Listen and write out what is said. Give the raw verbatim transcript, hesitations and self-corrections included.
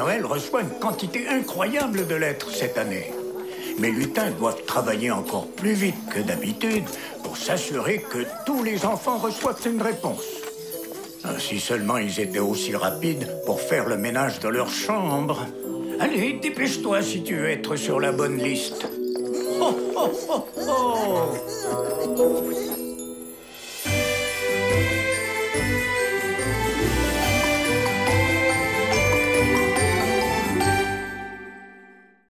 Noël reçoit une quantité incroyable de lettres cette année. Mes lutins doivent travailler encore plus vite que d'habitude pour s'assurer que tous les enfants reçoivent une réponse. Si seulement ils étaient aussi rapides pour faire le ménage de leur chambre. Allez, dépêche-toi si tu veux être sur la bonne liste. Oh, oh, oh, oh.